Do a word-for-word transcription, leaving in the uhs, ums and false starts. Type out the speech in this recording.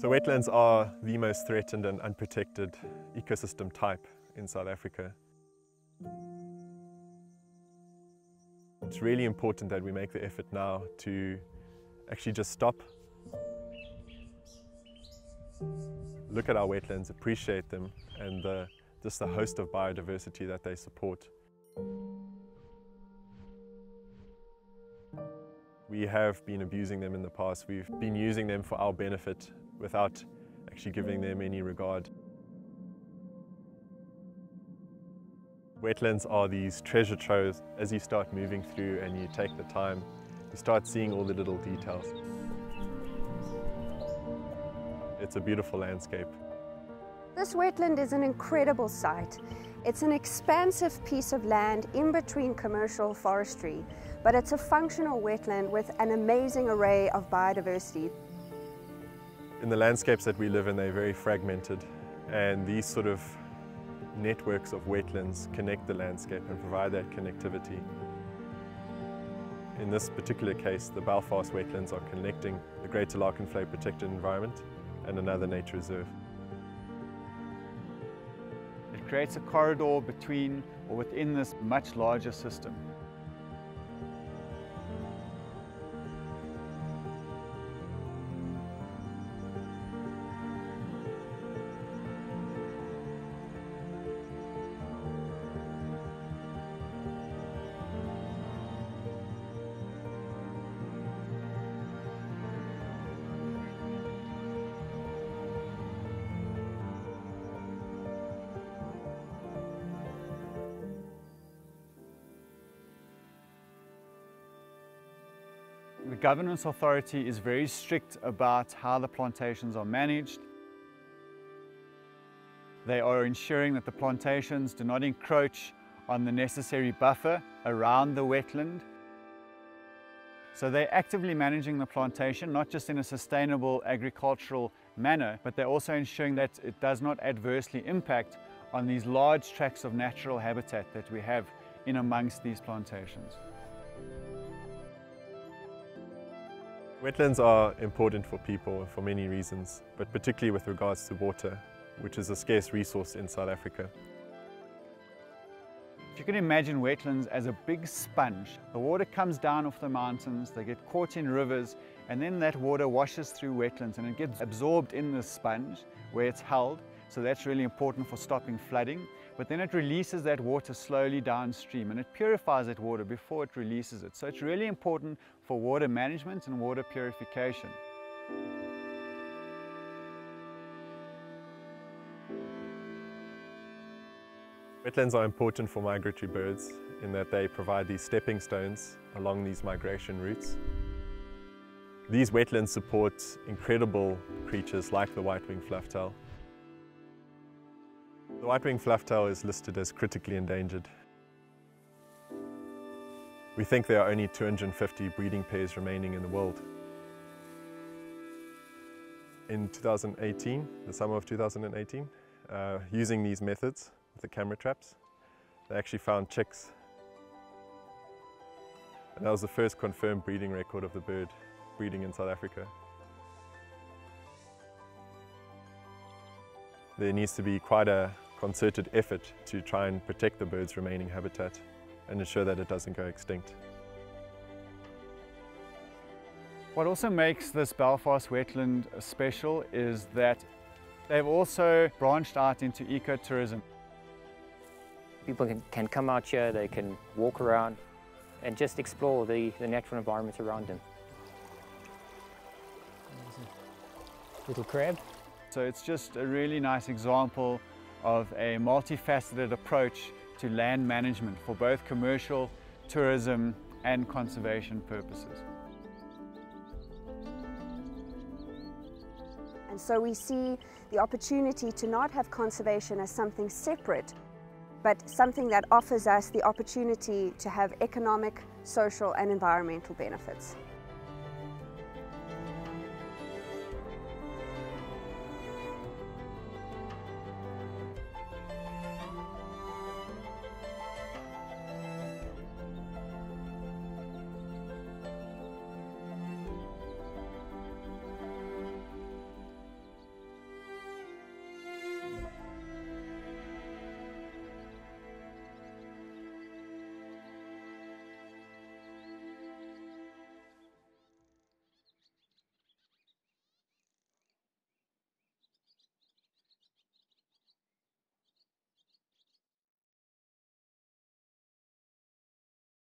So wetlands are the most threatened and unprotected ecosystem type in South Africa. It's really important that we make the effort now to actually just stop, look at our wetlands, appreciate them, and the, just the host of biodiversity that they support. We have been abusing them in the past. We've been using them for our benefit without actually giving them any regard. Wetlands are these treasure troves. As you start moving through and you take the time, you start seeing all the little details. It's a beautiful landscape. This wetland is an incredible site. It's an expansive piece of land in between commercial forestry, but it's a functional wetland with an amazing array of biodiversity. In the landscapes that we live in, they're very fragmented, and these sort of networks of wetlands connect the landscape and provide that connectivity. In this particular case, the Belfast Wetlands are connecting the Greater Lark-and-Flay protected environment and another nature reserve. It creates a corridor between or within this much larger system. The governance authority is very strict about how the plantations are managed. They are ensuring that the plantations do not encroach on the necessary buffer around the wetland. So they're actively managing the plantation, not just in a sustainable agricultural manner, but they're also ensuring that it does not adversely impact on these large tracts of natural habitat that we have in amongst these plantations. Wetlands are important for people for many reasons, but particularly with regards to water, which is a scarce resource in South Africa. If you can imagine wetlands as a big sponge, the water comes down off the mountains, they get caught in rivers, and then that water washes through wetlands and it gets absorbed in the sponge where it's held, so that's really important for stopping flooding. But then it releases that water slowly downstream and it purifies that water before it releases it. So it's really important for water management and water purification. Wetlands are important for migratory birds in that they provide these stepping stones along these migration routes. These wetlands support incredible creatures like the white-winged flufftail. The white-winged flufftail is listed as critically endangered. We think there are only two hundred fifty breeding pairs remaining in the world. In two thousand eighteen, the summer of two thousand eighteen, uh, using these methods with the camera traps, they actually found chicks. And that was the first confirmed breeding record of the bird breeding in South Africa. There needs to be quite a concerted effort to try and protect the bird's remaining habitat and ensure that it doesn't go extinct. What also makes this Belfast wetland special is that they've also branched out into ecotourism. People can, can come out here, they can walk around and just explore the, the natural environment around them. Little crab. So it's just a really nice example of a multifaceted approach to land management for both commercial, tourism and conservation purposes. And so we see the opportunity to not have conservation as something separate, but something that offers us the opportunity to have economic, social and environmental benefits.